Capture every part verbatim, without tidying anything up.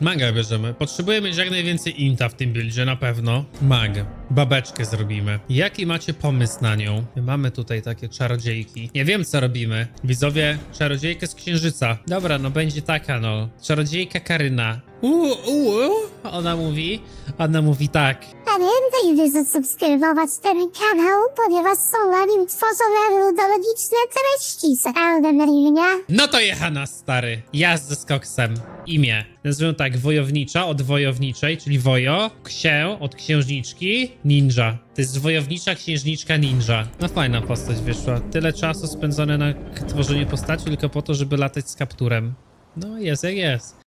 Maga bierzemy. Potrzebujemy jak najwięcej inta w tym buildzie, na pewno. Mag. Babeczkę zrobimy. Jaki macie pomysł na nią? My mamy tutaj takie czarodziejki. Nie wiem, co robimy. Widzowie, czarodziejkę z księżyca. Dobra, no będzie taka, no. Czarodziejka Karyna. Uuu, uuu, ona mówi. Ona mówi tak. Pamiętaj, by zasubskrybować ten kanał, ponieważ są na nim tworzone ludologiczne treści z Elden Ringa. No to jechana, stary. Ja z koksem. Imię. Nazywam tak, wojownicza od wojowniczej, czyli wojo, księ od księżniczki, ninja. To jest wojownicza księżniczka ninja. No fajna postać wyszła. Tyle czasu spędzone na tworzenie postaci tylko po to, żeby latać z kapturem. No jest jak jest.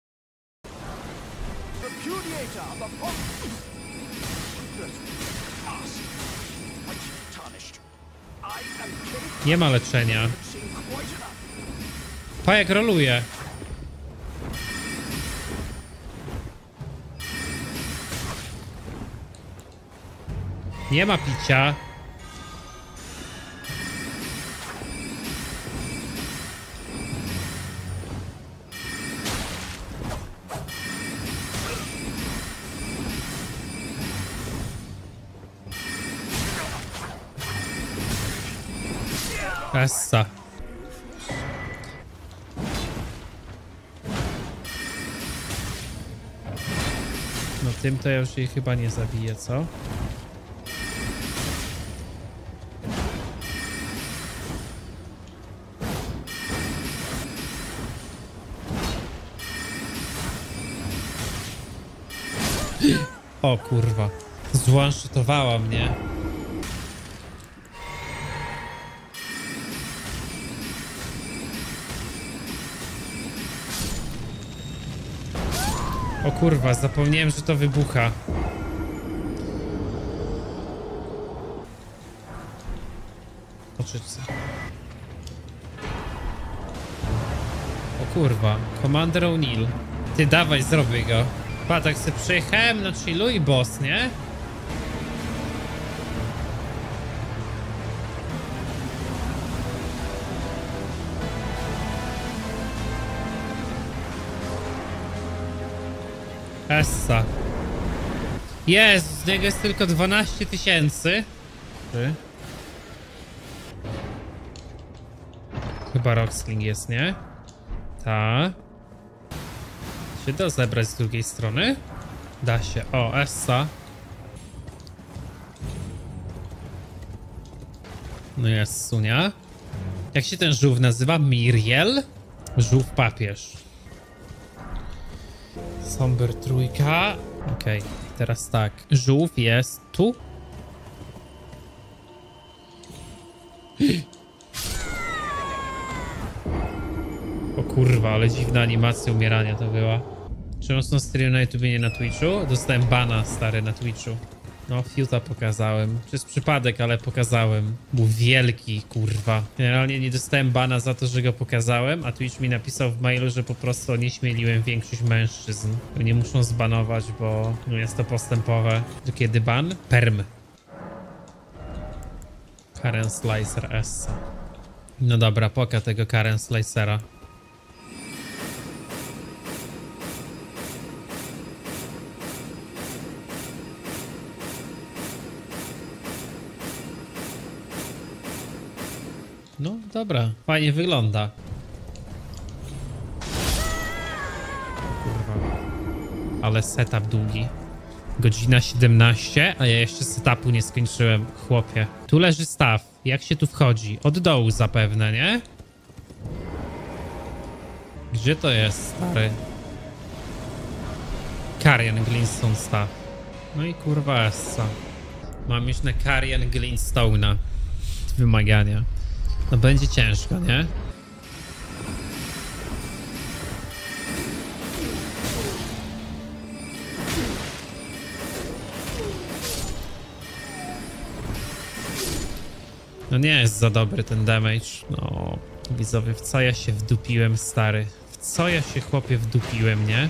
Nie ma leczenia. Pajak roluje. Nie ma picia. Essa. No tym to ja już jej chyba nie zabiję, co? O kurwa, zwanshotowała mnie. O kurwa, zapomniałem, że to wybucha. Oczycy. O kurwa, Commander O'Neill. Ty dawaj, zrobię go. Pa, tak sobie przyjechałem, no chilluj boss, nie? Essa. Jezu, z niego jest tylko dwanaście tysięcy. Chyba Roxling jest, nie? Ta. Się da zebrać z drugiej strony? Da się. O, Essa. No jest sunia. Jak się ten żółw nazywa? Miriel? Żółw papież. Somber trójka. Okej, okay, teraz tak. Żółw jest tu. O kurwa, ale dziwna animacja umierania to była. Czy mocno stream na YouTube, nie na Twitchu? Dostałem bana, stary, na Twitchu. No, fiuta pokazałem. Przez przypadek, ale pokazałem. Był wielki, kurwa. Generalnie nie dostałem bana za to, że go pokazałem, a Twitch mi napisał w mailu, że po prostu onieśmieliłem większość mężczyzn. Nie muszą zbanować, bo jest to postępowe. Do kiedy ban? Perm. Carian Slicer S. No dobra, poka tego Carian Slicera. No, dobra. Fajnie wygląda. Kurwa. Ale setup długi. Godzina siedemnasta, a ja jeszcze setupu nie skończyłem, chłopie. Tu leży staw. Jak się tu wchodzi? Od dołu zapewne, nie? Gdzie to jest, stary? Carian Glintstone staw. No i kurwa essa. Mam już na Carian Glintstone'a wymagania. No będzie ciężko, nie? No nie jest za dobry ten damage. No, widzowie, w co ja się wdupiłem, stary? W co ja się, chłopie, wdupiłem, nie?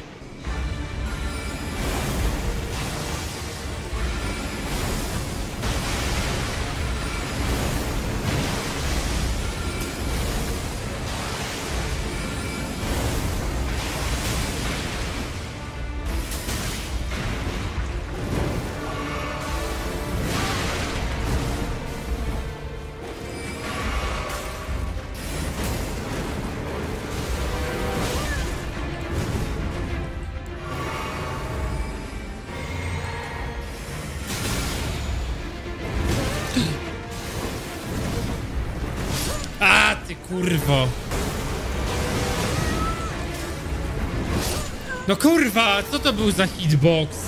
kurwo. No kurwa, co to był za hitbox?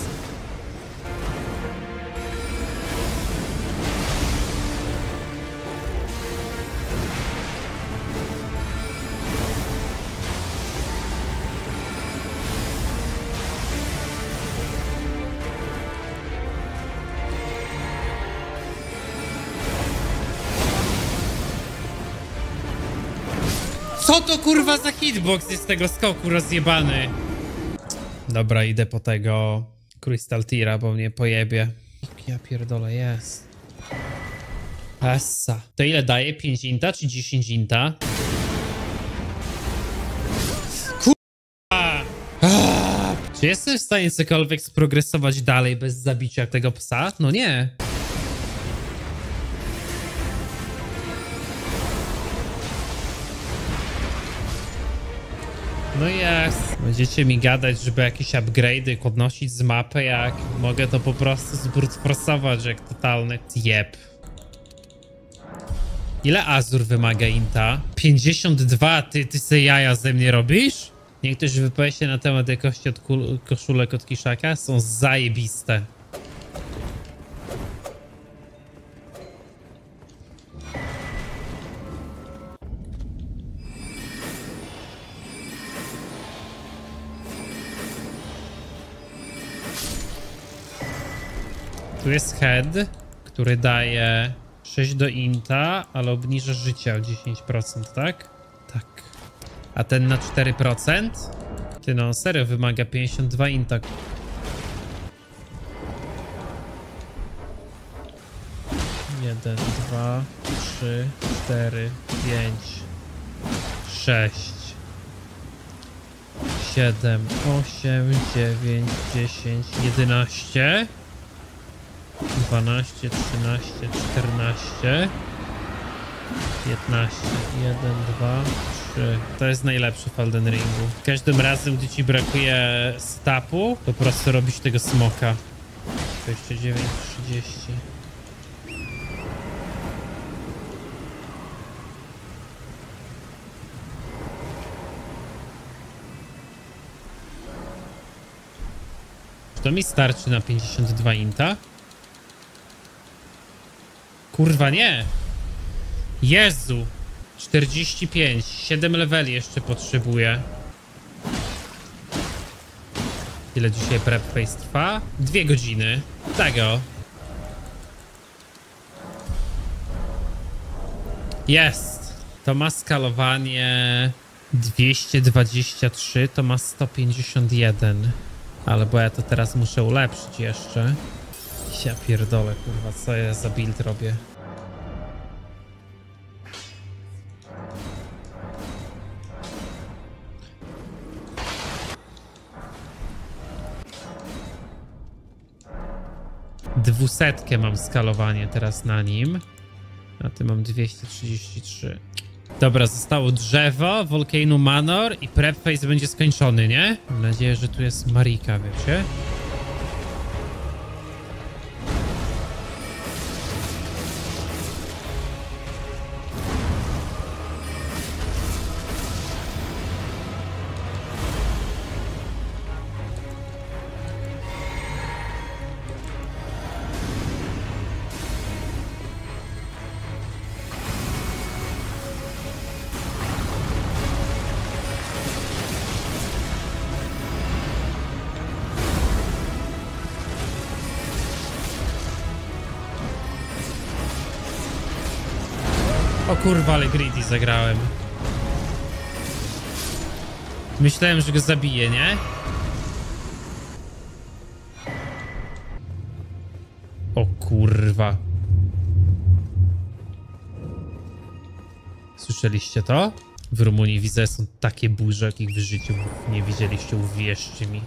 Co to kurwa za hitbox jest tego skoku rozjebany? Dobra, idę po tego Crystal Tira, bo mnie pojebie. Ja pierdolę, jest. Essa. To ile daje? pięć inta czy dziesięć inta? Kurwa! Aaaa! Czy jestem w stanie cokolwiek sprogresować dalej bez zabicia tego psa? No nie. No jest. Będziecie mi gadać, żeby jakieś upgrade'y podnosić z mapy, jak mogę to po prostu zbrutforsować jak totalny jeb. Ile Azur wymaga inta? pięćdziesiąt dwa, ty, ty se jaja ze mnie robisz? Niech ktoś wypowie się na temat jakości od koszulek od Kiszaka, są zajebiste. Tu jest head, który daje sześć do inta, ale obniża życie o dziesięć procent, tak? Tak. A ten na cztery procent? Ty no, serio wymaga pięćdziesiąt dwa inta. jeden, dwa, trzy, cztery, pięć, sześć, siedem, osiem, dziewięć, dziesięć, jedenaście. dwanaście, trzynaście, czternaście, piętnaście, jeden, dwa, trzy. To jest najlepszy w Elden Ringu. Każdym razem, gdy ci brakuje stapu, to po prostu robisz tego smoka. dwadzieścia dziewięć, trzydzieści. To mi starczy na pięćdziesiąt dwa inta. Kurwa nie! Jezu! czterdzieści pięć, siedem leveli jeszcze potrzebuję. Ile dzisiaj prep phase trwa? dwie godziny. Tego. Jest! To ma skalowanie dwieście dwadzieścia trzy, to ma sto pięćdziesiąt jeden. Ale bo ja to teraz muszę ulepszyć jeszcze. Ja pierdolę, kurwa, co ja za build robię? Dwusetkę mam skalowanie teraz na nim. A ty mam dwieście trzydzieści trzy. Dobra, zostało drzewo, Volcano Manor i prep phase będzie skończony, nie? Mam nadzieję, że tu jest Marika, wiecie? O kurwa, ale greedy zagrałem. Myślałem, że go zabiję, nie? O kurwa. Słyszeliście to? W Rumunii widzę, są takie burze, jakich w życiu nie widzieliście, uwierzcie mi.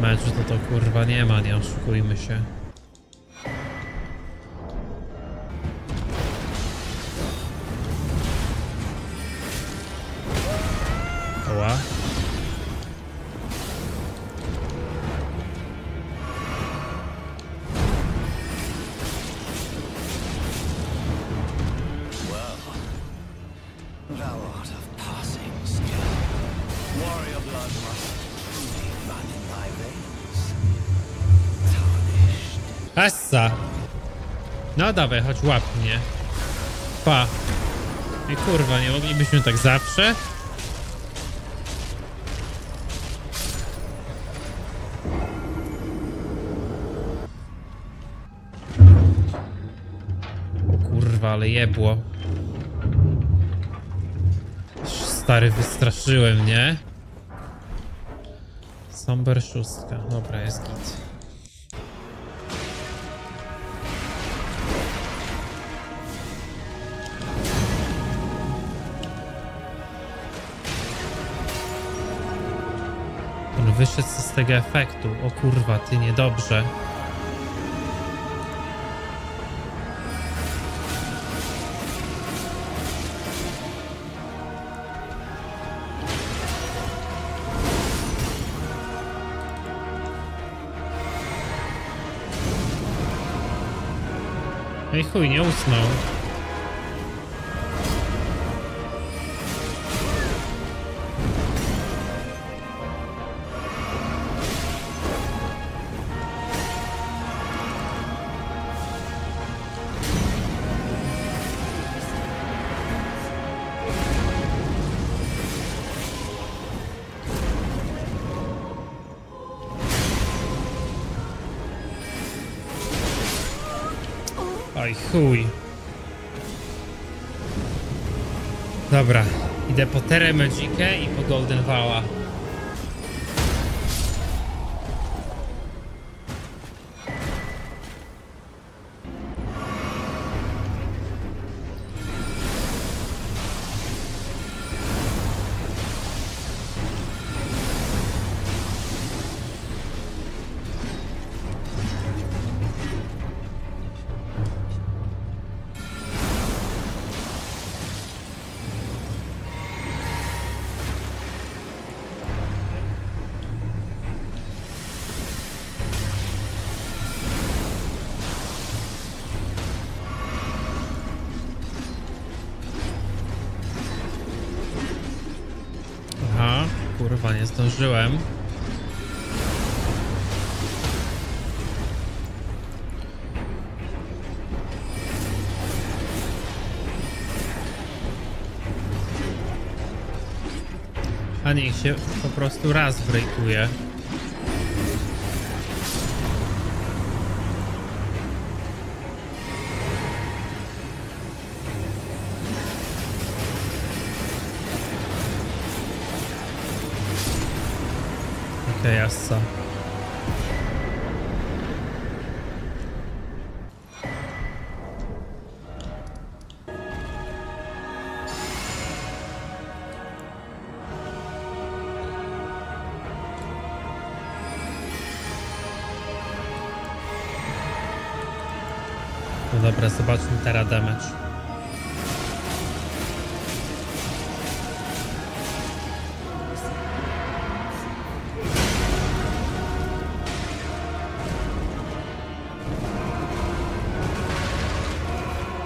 Meczu to to kurwa nie ma, nie oszukujmy się. Oła. Essa! No dawaj, chodź, łap mnie. Pa. I kurwa, nie moglibyśmy tak zawsze? Kurwa, ale jebło. Stary, wystraszyłem, nie? Somber szóstka. Dobra, jest git. On wyszedł z tego efektu. O kurwa, ty niedobrze. I chuj, nie usnął. Chuj. Dobra, idę po Terrę Magicę i po Golden Wała. Nie zdążyłem. A niech się po prostu raz breakuje. No dobra, zobaczmy teraz damage.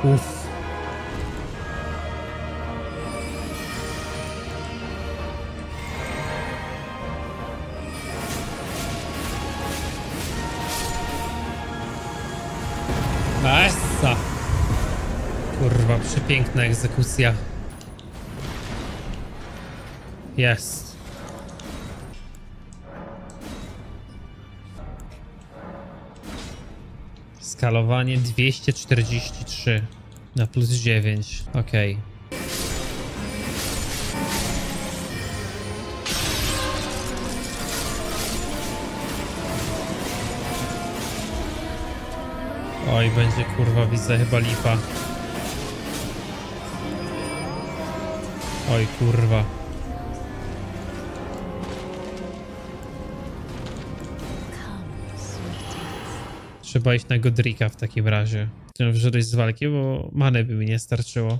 Uff. Essa! Kurwa, przepiękna egzekucja. Jest. Skalowanie dwieście czterdzieści trzy na plus dziewięć. Okej. Okay. Oj, będzie kurwa, widzę chyba lipa. Oj, kurwa. Trzeba iść na Godricka w takim razie. Chciałem wyżyć z walki, bo many by mi nie starczyło.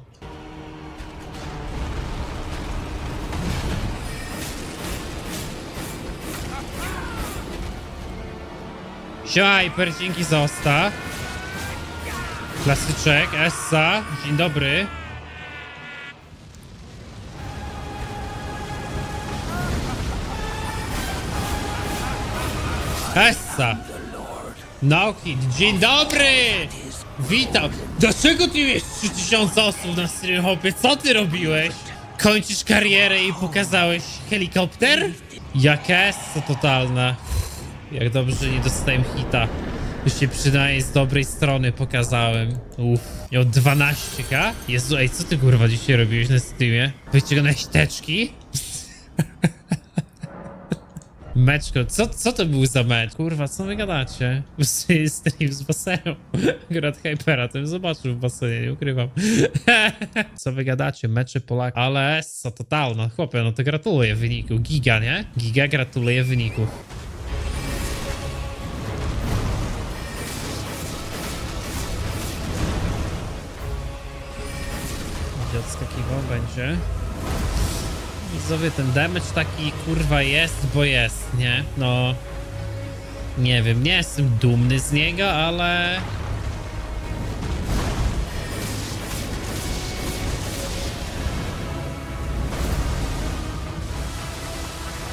Siajper, dzięki za osta. Klasyczek, Essa, dzień dobry. Essa! Nauki, dzień dobry! Witam! Dlaczego ty miałeś trzy tysiące osób na streamhopie? Co ty robiłeś? Kończysz karierę i pokazałeś helikopter? Jaka essa totalna. Jak dobrze, że nie dostałem hita. Już się przynajmniej z dobrej strony pokazałem. Uff, miał dwanaście ka? Jezu, ej, co ty kurwa dzisiaj robiłeś na streamie? Wyciągnąłeś teczki? Meczko, co, co to był za mecz? Kurwa, co wy gadacie? Stream z basenu. Akurat Hypera, to bym zobaczył w basenie, nie ukrywam. Co wy gadacie? Mecze Polaków. Ale co totalna, chłopie, no to gratuluję wyniku. Giga, nie? Giga gratuluję wyniku. Odskakiwał będzie. Widzowie, ten damage taki kurwa jest, bo jest, nie? No... Nie wiem, nie jestem dumny z niego, ale...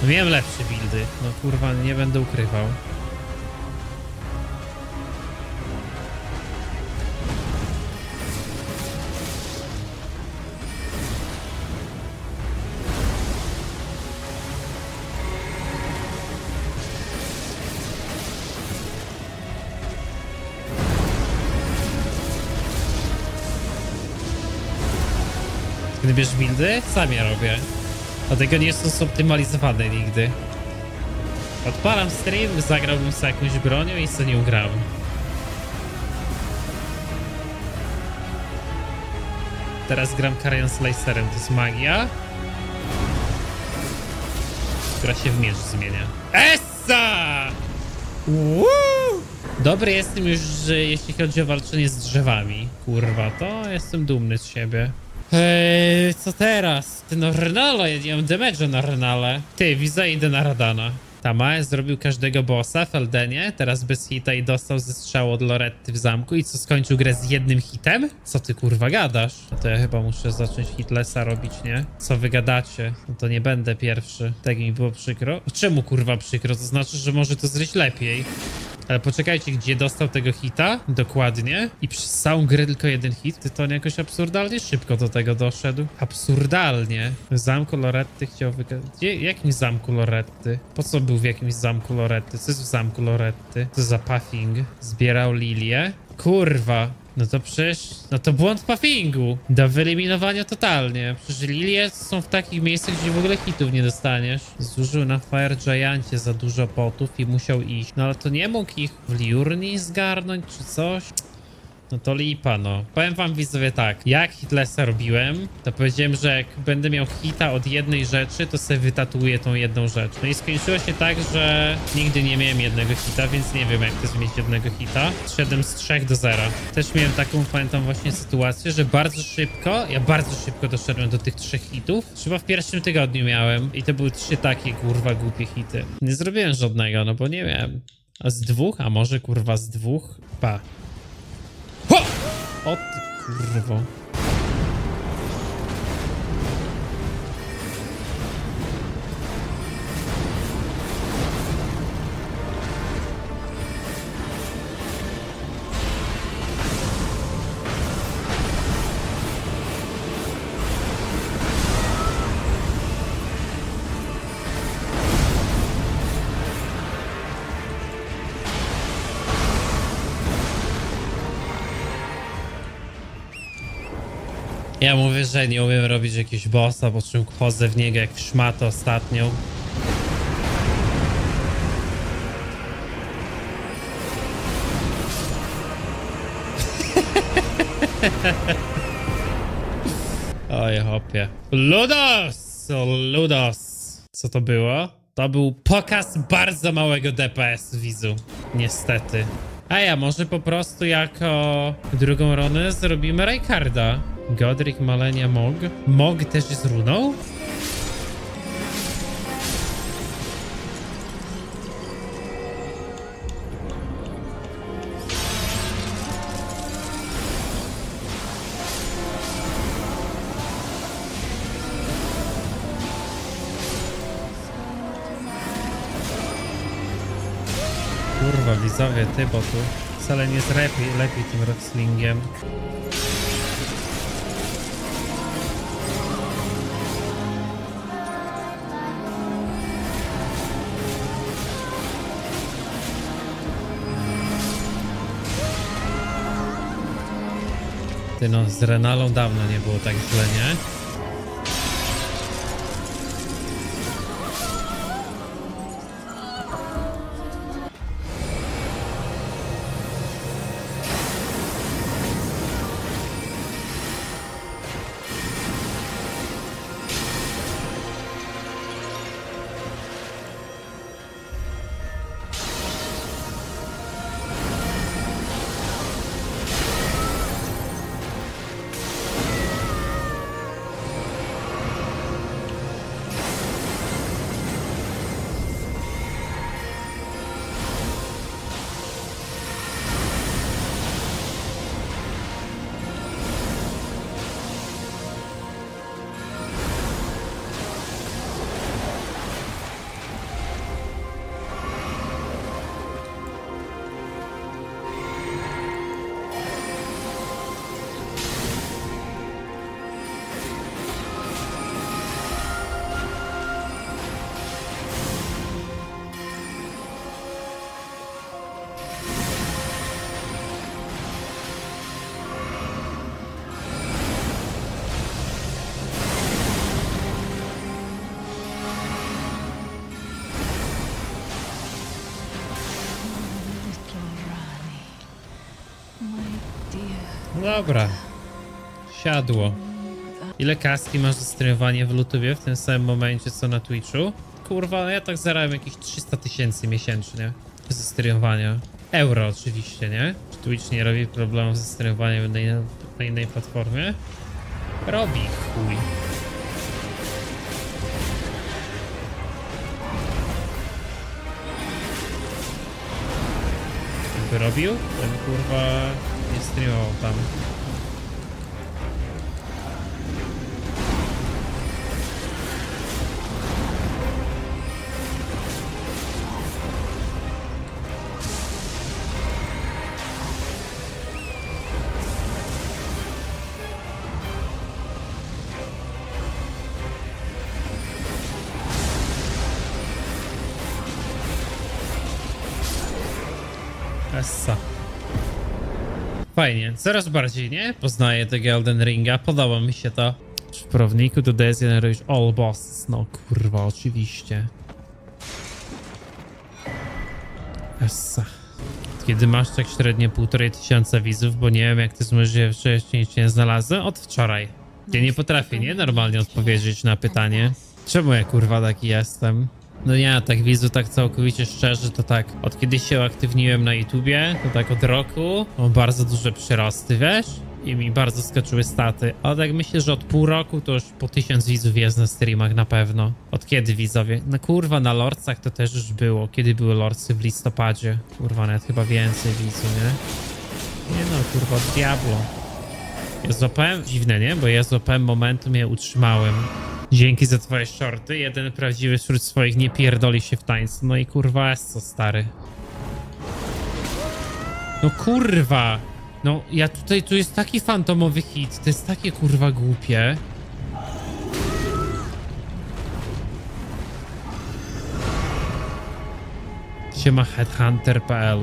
No, miałem lepsze buildy. No kurwa, nie będę ukrywał. Bierz buildy? Sam ja robię. Dlatego nie są zoptymalizowane nigdy. Odpalam stream, zagrałbym sobie jakąś bronią i co nie ugram. Teraz gram Carian Slicerem, to jest magia, która się w miecz zmienia. Essa! Uuu! Dobry jestem już, że jeśli chodzi o walczenie z drzewami. Kurwa, to jestem dumny z siebie. Eee, co teraz? Ty no Renala, ja nie mam damage'a na Renale. Ty, widzę, idę na Radana. Tamae zrobił każdego bossa w Eldenie, teraz bez hita i dostał ze strzału od Loretty w zamku i co, skończył grę z jednym hitem? Co ty kurwa gadasz? No to ja chyba muszę zacząć hitlessa robić, nie? Co wy gadacie? No to nie będę pierwszy. Tak mi było przykro. Czemu kurwa przykro? To znaczy, że może to zrobić lepiej. Ale poczekajcie, gdzie dostał tego hita? Dokładnie. I przez całą grę tylko jeden hit? To on jakoś absurdalnie szybko do tego doszedł. Absurdalnie. W zamku Loretty chciał wygrać. Jakim zamku Loretty? Po co był w jakimś zamku Loretty? Co jest w zamku Loretty? Co za puffing? Zbierał lilię? Kurwa. No to przecież... No to błąd puffingu. Do wyeliminowania totalnie. Przecież lilie są w takich miejscach, gdzie w ogóle hitów nie dostaniesz. Zużył na Fire Giantie za dużo potów i musiał iść. No ale to nie mógł ich w Liurni zgarnąć czy coś? No to lipa, no. Powiem wam widzowie tak. Jak hitlessa robiłem, to powiedziałem, że jak będę miał hita od jednej rzeczy, to sobie wytatuję tą jedną rzecz. No i skończyło się tak, że nigdy nie miałem jednego hita, więc nie wiem jak to jest mieć jednego hita. siedem z trzech do zera. Też miałem taką, pamiętam właśnie sytuację, że bardzo szybko, ja bardzo szybko doszedłem do tych trzech hitów. Chyba w pierwszym tygodniu miałem i to były trzy takie kurwa głupie hity. Nie zrobiłem żadnego, no bo nie miałem. A z dwóch? A może kurwa z dwóch? Pa. O ty kurwo. Ja mówię, że nie umiem robić jakiegoś bossa, po czym chodzę w niego jak w szmatę ostatnią. Oj, hopie. Ludos! Ludos! Co to było? To był pokaz bardzo małego D P S widzu. Niestety. A ja może po prostu jako drugą runę zrobimy Rykarda. Godrick, Malenia, Mog. Mog też jest runą? Kurwa, trzeba, widzowie, ty, bo tu wcale nie jest lepiej, lepiej tym rockslingiem. Ty, no, z Renalą dawno nie było tak źle, nie? Dobra, siadło. Ile kaski masz za streamowanie w YouTubie w tym samym momencie co na Twitchu? Kurwa, no ja tak zarabiam jakieś trzysta tysięcy miesięcznie ze streamowania. Euro oczywiście, nie? Czy Twitch nie robi problemów ze streamowaniem na, na innej platformie? Robi, chuj. Jakby robił? Ten kurwa... nie streamował tam. Essa. Fajnie, coraz bardziej, nie? Poznaję tego Elden Ringa, podoba mi się to. Czy w prawniku dodaję generujesz all bosses? No kurwa, oczywiście. Essa. Kiedy masz tak średnio półtorej tysiąca widzów, bo nie wiem jak to jest możliwe, że jeszcze nic nie znalazłem? Od wczoraj. Ja nie potrafię, nie? Normalnie odpowiedzieć na pytanie. Czemu ja kurwa taki jestem? No ja tak widzę, tak całkowicie szczerze, to tak od kiedy się aktywniłem na YouTubie, to tak od roku mam bardzo duże przyrosty, wiesz? I mi bardzo skoczyły staty, ale tak myślę, że od pół roku to już po tysiąc widzów jest na streamach na pewno. Od kiedy widzowie? No kurwa, na lordsach to też już było, kiedy były lordsy w listopadzie. Kurwa, nawet chyba więcej widzów, nie? Nie no, kurwa, diablo. Ja złapałem, dziwne, nie? Bo ja złapałem momentum, ja utrzymałem. Dzięki za twoje shorty. Jeden prawdziwy wśród swoich nie pierdoli się w tańcu. No i kurwa, co stary. No kurwa. No ja tutaj, tu jest taki fantomowy hit. To jest takie kurwa głupie. Siema headhunter kropka p l.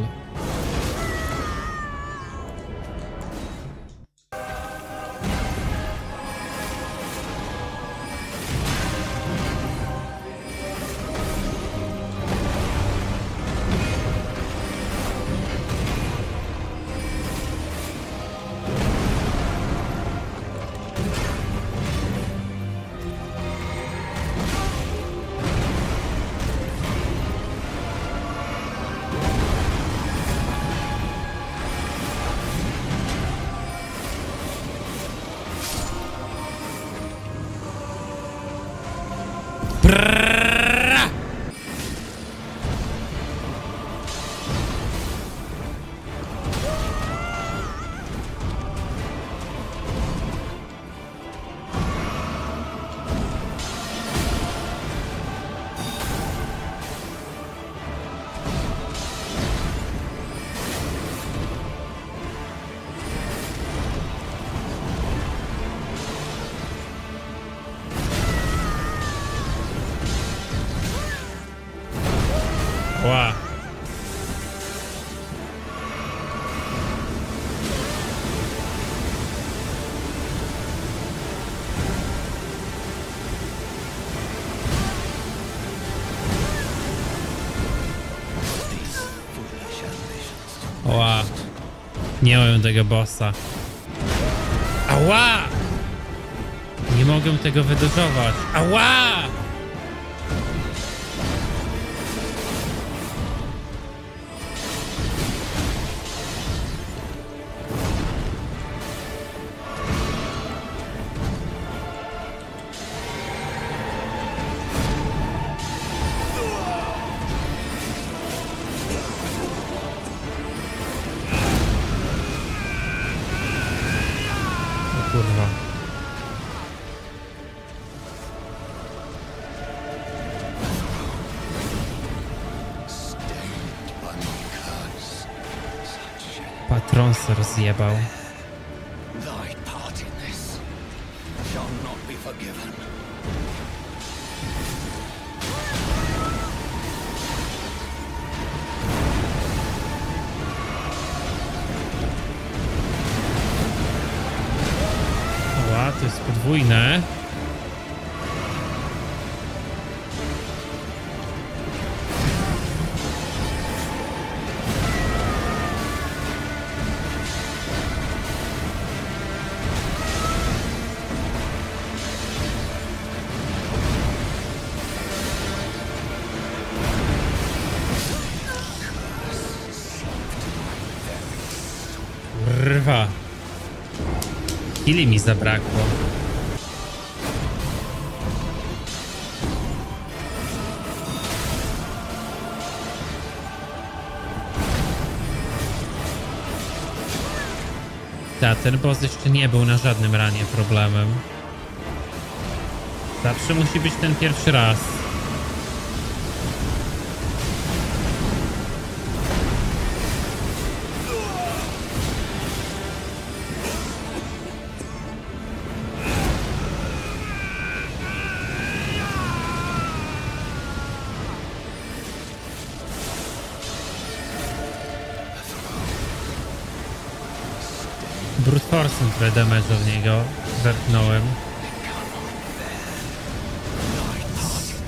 Tchnąłem tego bossa. Ała! Nie mogę tego wyduszować. Ała! Zjebał. Ła, to jest podwójne. Ile mi zabrakło? Ta, ten boss jeszcze nie był na żadnym ranie problemem. Zawsze musi być ten pierwszy raz. Trochę damage'a w niego zerknąłem.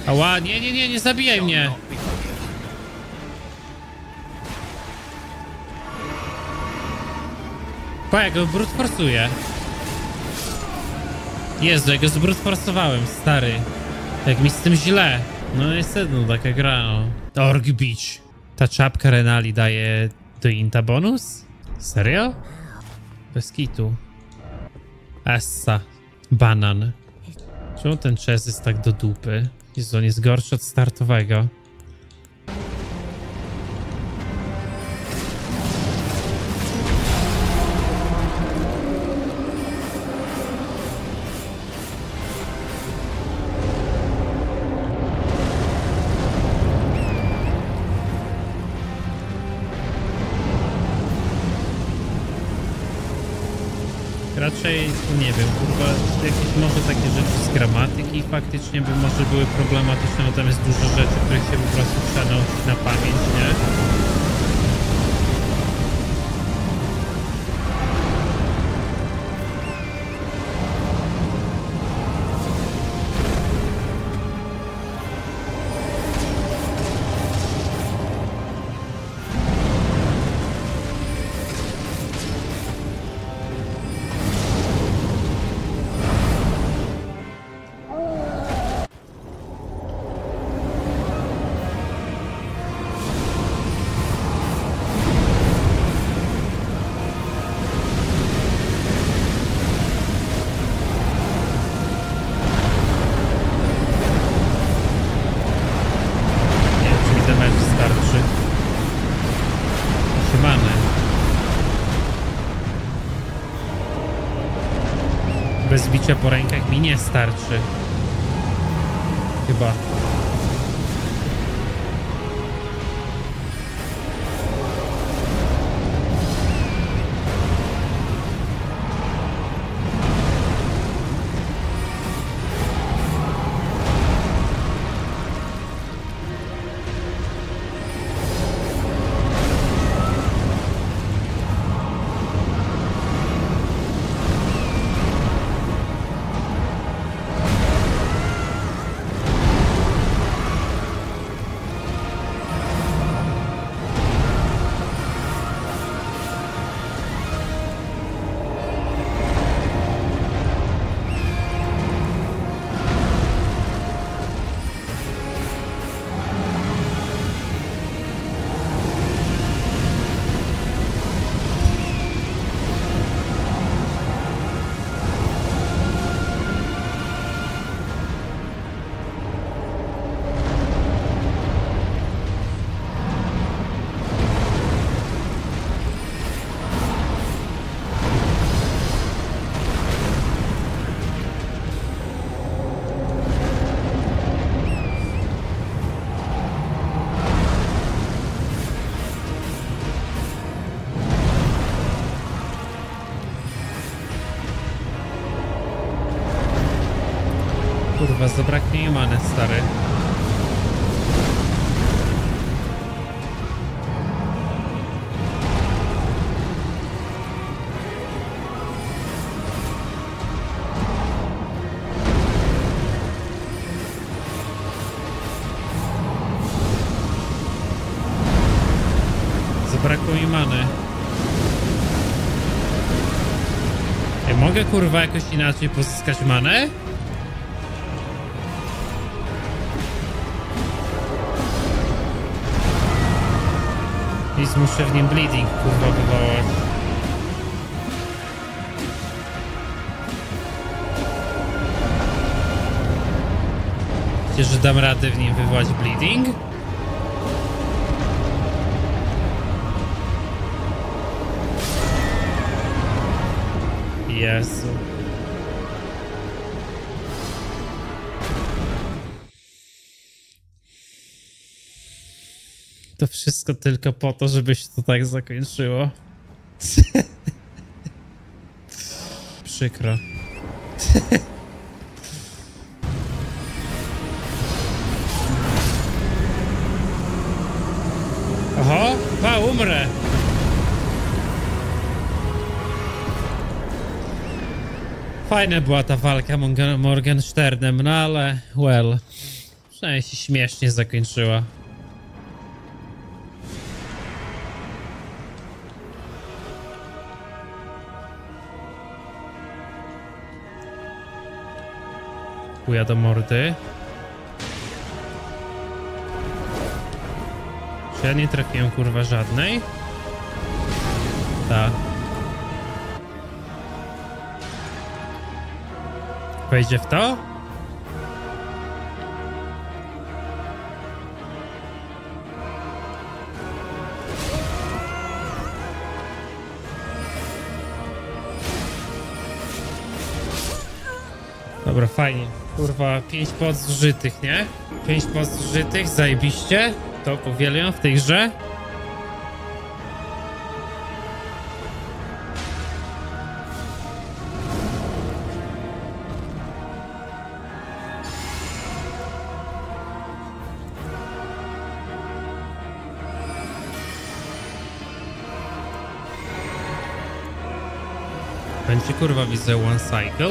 Ała, nie, nie, nie, nie zabijaj mnie! Pa, ja go brutforsuję. Jezu, ja go zbrutforsowałem, stary. Jak mi z tym źle. No niestety, no taka gra, no. Orgbić. Ta czapka Renali daje do Inta bonus? Serio? Bez kitu. Essa. Banan. Czemu ten chest jest tak do dupy? Jezu, on jest gorszy od startowego. Nie wiem, kurwa, jakieś może takie rzeczy z gramatyki faktycznie by może były problematyczne, natomiast dużo rzeczy, których się po prostu trzeba nauczyć na pamięć, nie? Bicia po rękach mi nie starczy. Chyba. Kurwa, zabraknie je manet, stary. Zabrakło mi many. Ja mogę, kurwa, jakoś inaczej pozyskać manę? I muszę w nim bleeding, kurwa, wywołać. Wiecie, że dam radę w nim wywołać bleeding? Jezu. To wszystko tylko po to, żeby się to tak zakończyło. Przykro. Oho, pa, umrę. Fajna była ta walka Morgensternem, no ale, well, przynajmniej się śmiesznie zakończyła. Chuja do mordy. Czy ja nie trafiłem, kurwa, żadnej? Ta. Wejdzie w to? Dobra, fajnie. Kurwa, pięć pod zużytych, nie? Pięć pod zużytych, zajebiście. To uwielbiam w tej grze. Będzie, kurwa, widzę one cycle.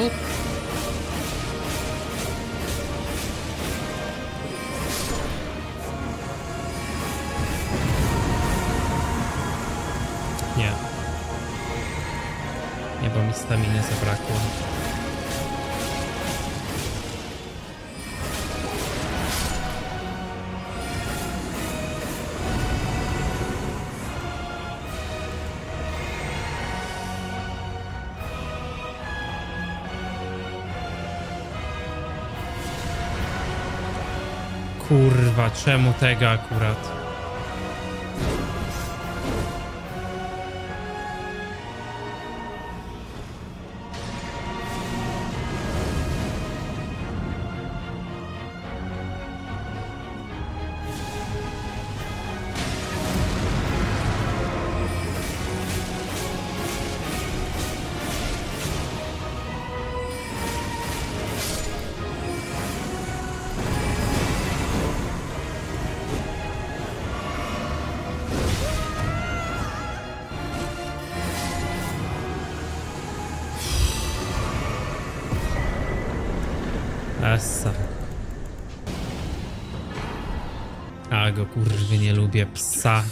Nie. Nie, bo mi staminy zabrakło. Kurwa, czemu tego akurat? A go, kurwy, nie lubię psa.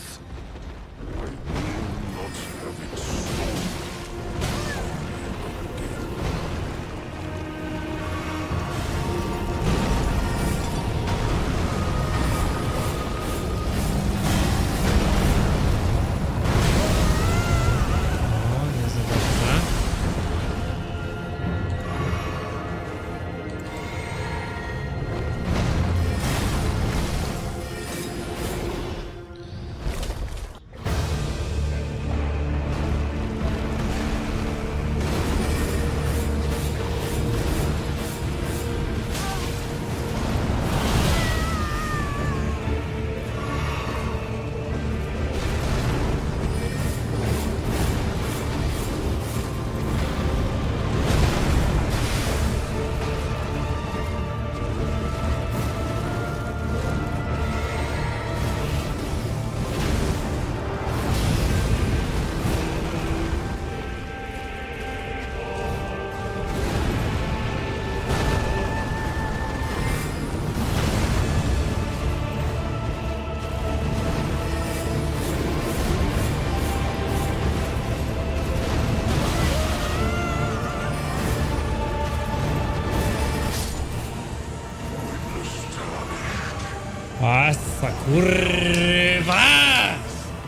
Asa, kurwa!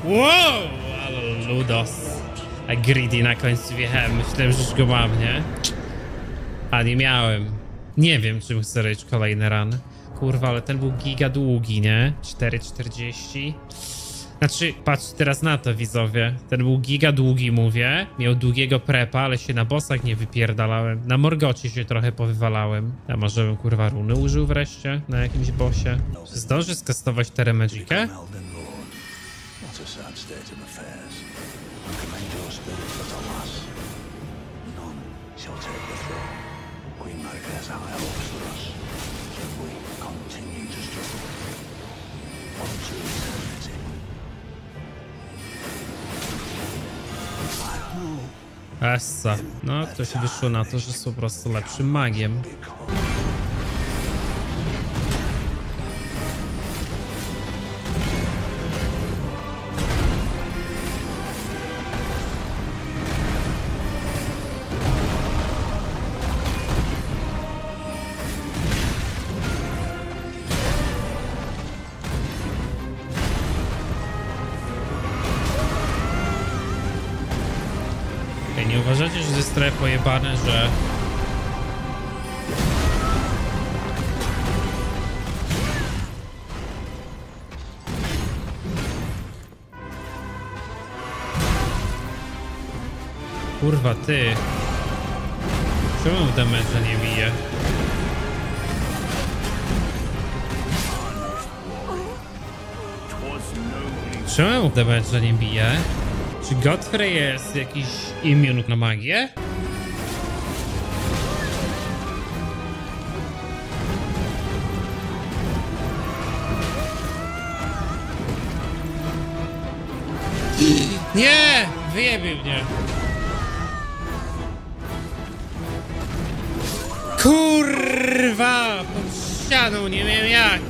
Wow! Ale ludos. A greedy na końcu wjechałem. Myślałem, że już go mam, nie? A nie miałem. Nie wiem, czym chcę robić kolejny run. Kurwa, ale ten był giga długi, nie? cztery czterdzieści. Znaczy, patrzcie teraz na to, widzowie. Ten był giga długi, mówię. Miał długiego prepa, ale się na bossach nie wypierdalałem. Na Morgocie się trochę powywalałem. A może bym, kurwa, runy użył wreszcie na jakimś bossie? Czy zdąży skastować Terra Magicę? Essa. No, to się wyszło na to, że jest po prostu lepszym magiem. Uważacie, że to jest trochę pojebane, że... Kurwa, ty... Czemu w damage'a nie bije? Czemu w damage'a nie bije? Czy Godfrey jest jakiś immun na magię? Nie! Wyjebił mnie! Kurwa! Pod ścianą, nie wiem jak!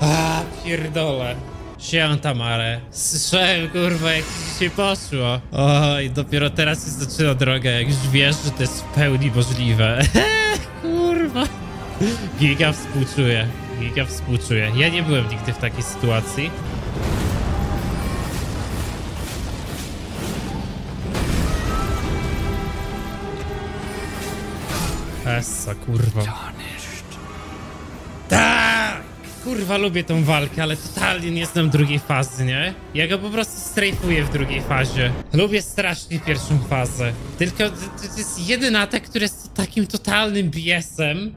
A, pierdolę! Siema Tamare. Słyszałem, kurwa, jak ci się poszło. Oj, dopiero teraz się zaczyna droga, jak już wiesz, że to jest w pełni możliwe. Kurwa. Giga współczuję. Giga współczuję. Ja nie byłem nigdy w takiej sytuacji. Essa, kurwa. Kurwa, lubię tą walkę, ale totalnie nie znam drugiej fazy, nie? Ja go po prostu strajfuję w drugiej fazie. Lubię strasznie pierwszą fazę. Tylko to, to jest jedyny atak, który jest takim totalnym B S-em.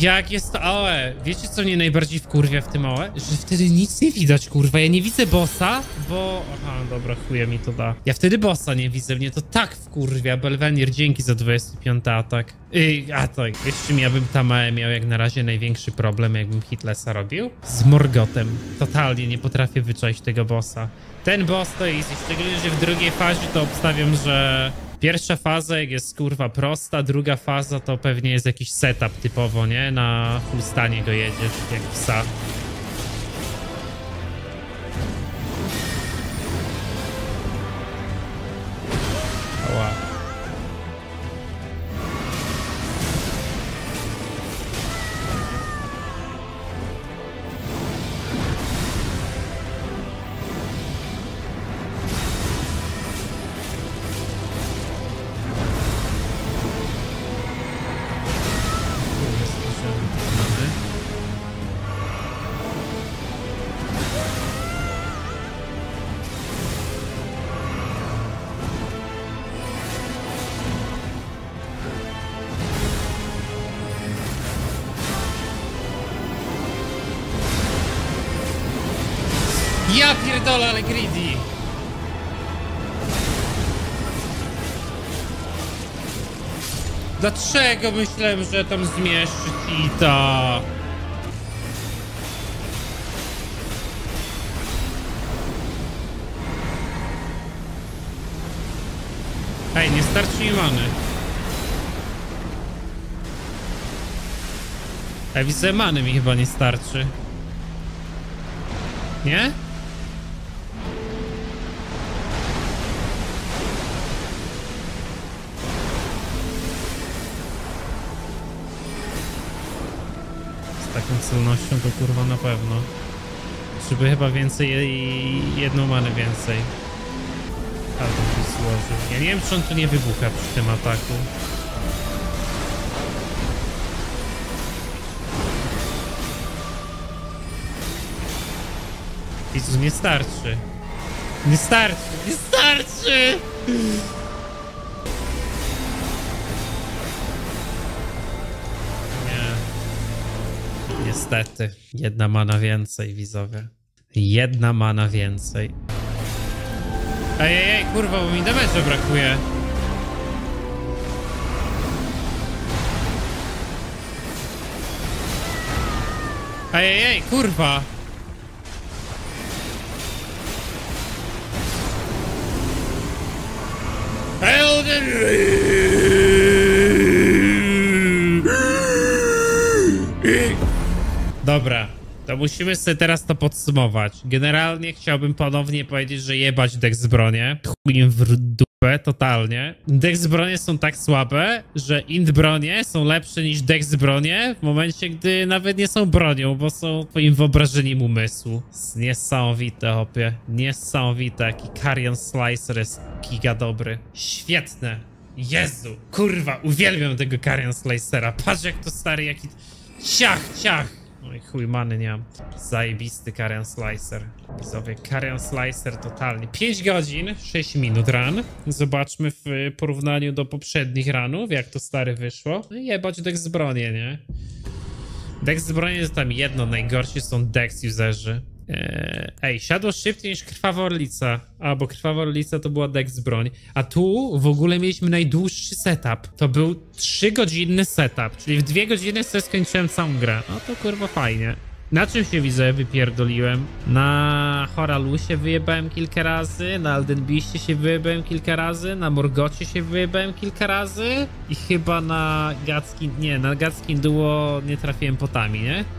Jak jest to O E? Wiecie, co mnie najbardziej wkurwia w tym O E? Że wtedy nic nie widać, kurwa. Ja nie widzę bossa, bo... Aha, dobra, chuja mi to da. Ja wtedy bossa nie widzę, mnie to tak wkurwia. Belvenier, dzięki za dwudziesty piąty atak. Yy, a to, wiesz, czym ja bym Tamae miał jak na razie największy problem, jakbym Hitlesa robił? Z Morgotem. Totalnie nie potrafię wyczaić tego bossa. Ten boss to jest, szczególnie, że w drugiej fazie to obstawiam, że... Pierwsza faza jest, kurwa, prosta, druga faza to pewnie jest jakiś setup typowo, nie? Na fullstanie go jedziesz, jak psa. Oła. Ja pierdolę, ale greedy! Dlaczego myślałem, że tam zmieszczyć i to? Hej, nie starczy mi many. Ja widzę, many mi chyba nie starczy. Nie? tą celnością to kurwa na pewno. Żeby chyba więcej i jedną manę więcej. Albo by złożył. Ja nie wiem, czy on tu nie wybucha przy tym ataku. Jezus, nie starczy. Nie starczy! Nie starczy! Nie. Niestety. Jedna mana więcej, widzowie. Jedna mana więcej. Ejejej, kurwa, bo mi damage'a brakuje. Ejejej, kurwa! Elden Ring. Dobra, to musimy sobie teraz to podsumować. Generalnie chciałbym ponownie powiedzieć, że jebać dex-bronie. Chuj im w dupę, totalnie. Dex-bronie są tak słabe, że int-bronie są lepsze niż dex-bronie w momencie, gdy nawet nie są bronią, bo są twoim wyobrażeniem umysłu. Niesamowite, hopie. Niesamowite, jaki Carian Slicer jest giga dobry. Świetne. Jezu, kurwa, uwielbiam tego Carian Slicera. Patrz jak to stary, jaki... Ciach, ciach. Oj, chuj, many nie mam. Zajebisty Carian Slicer. Widzowie, Carian Slicer totalnie. pięć godzin, sześć minut run. Zobaczmy w porównaniu do poprzednich runów, jak to stary wyszło. No i jebać dex z bronię, nie? Dex z bronię to tam jedno, najgorsi są dex userzy. Ej, siadło szybciej niż Krwawa Orlica. A, bo Krwawa Orlica to była dex broń. A tu w ogóle mieliśmy najdłuższy setup. To był trzygodzinny setup, czyli w dwie godziny sobie skończyłem całą grę. No to kurwa fajnie. Na czym się widzę wypierdoliłem? Na Horalusie wyjebałem kilka razy, na Aldenbiście się wyjebałem kilka razy, na Morgocie się wyjebałem kilka razy i chyba na Gatskin, nie, na Gatskin duo nie trafiłem potami, nie?